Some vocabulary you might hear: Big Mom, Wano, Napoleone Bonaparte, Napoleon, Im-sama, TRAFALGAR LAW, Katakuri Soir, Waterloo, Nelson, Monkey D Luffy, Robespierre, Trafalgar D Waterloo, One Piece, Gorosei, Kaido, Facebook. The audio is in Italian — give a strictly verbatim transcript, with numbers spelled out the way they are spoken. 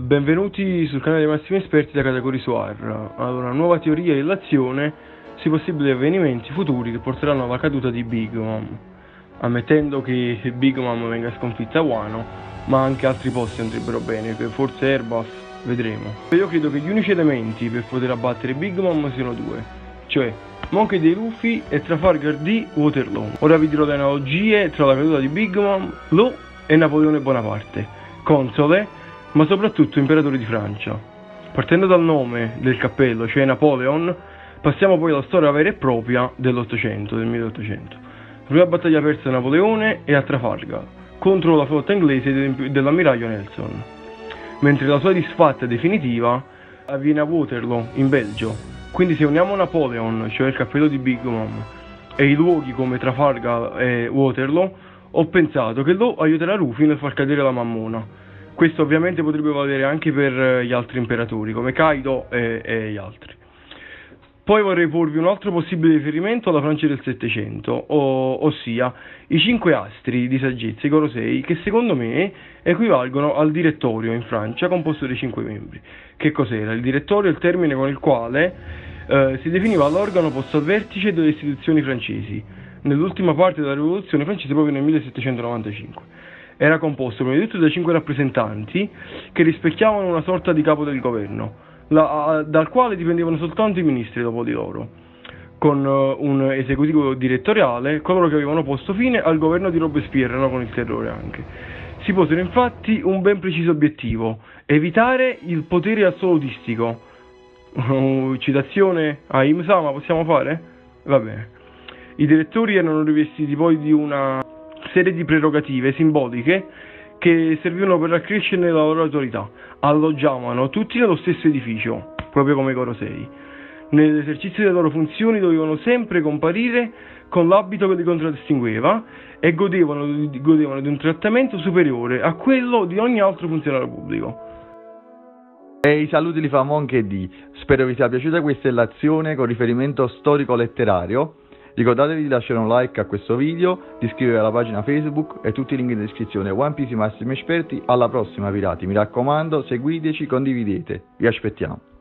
Benvenuti sul canale dei massimi esperti da Katakuri Soir. Allora, nuova teoria e relazione sui possibili avvenimenti futuri che porteranno alla caduta di Big Mom, ammettendo che Big Mom venga sconfitta a Wano, ma anche altri posti andrebbero bene, forse Airbus, vedremo. Io credo che gli unici elementi per poter abbattere Big Mom siano due, cioè Monkey D Luffy e Trafalgar D Waterloo. Ora vi dirò le analogie tra la caduta di Big Mom, Law e Napoleone Bonaparte, console ma soprattutto imperatore di Francia. Partendo dal nome del cappello, cioè Napoleon, passiamo poi alla storia vera e propria dell'Ottocento, del milleottocento. La prima battaglia persa a Napoleone e a Trafalgar, contro la flotta inglese dell'ammiraglio Nelson, mentre la sua disfatta definitiva avviene a Waterloo, in Belgio. Quindi se uniamo Napoleon, cioè il cappello di Big Mom, e i luoghi come Trafalgar e Waterloo, ho pensato che lo aiuterà Luffy nel far cadere la mammona. Questo ovviamente potrebbe valere anche per gli altri imperatori, come Kaido e, e gli altri. Poi vorrei porvi un altro possibile riferimento alla Francia del Settecento, o, ossia i cinque astri di saggezza, i Gorosei, che secondo me equivalgono al direttorio in Francia, composto dai cinque membri. Che cos'era? Il direttorio è il termine con il quale eh, si definiva l'organo posto al vertice delle istituzioni francesi, nell'ultima parte della rivoluzione francese proprio nel millesettecentonovantacinque. Era composto prima di tutto da cinque rappresentanti che rispecchiavano una sorta di capo del governo, la, dal quale dipendevano soltanto i ministri dopo di loro, con uh, un esecutivo direttoriale, coloro che avevano posto fine al governo di Robespierre, no? Con il terrore anche. Si posero infatti un ben preciso obiettivo: evitare il potere assolutistico. Citazione a Im-sama, possiamo fare? Va bene. I direttori erano rivestiti poi di una serie di prerogative simboliche che servivano per accrescere la loro autorità. Alloggiavano tutti nello stesso edificio, proprio come i Gorosei. Nell'esercizio delle loro funzioni dovevano sempre comparire con l'abito che li contraddistingueva e godevano, godevano di un trattamento superiore a quello di ogni altro funzionario pubblico. E i saluti li fa Monkey D. Spero vi sia piaciuta questa relazione con riferimento storico-letterario. Ricordatevi di lasciare un like a questo video, di iscrivervi alla pagina Facebook e tutti i link in descrizione. One Piece, massimi esperti, alla prossima pirati, mi raccomando, seguiteci, condividete, vi aspettiamo.